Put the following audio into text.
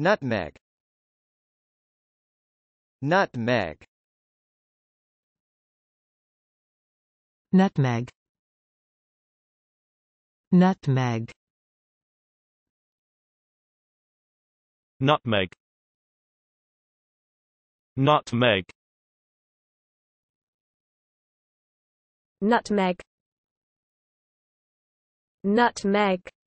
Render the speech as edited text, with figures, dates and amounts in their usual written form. Nutmeg. Nutmeg. Nutmeg. Nutmeg. Nutmeg. Nutmeg. Nutmeg. Nutmeg.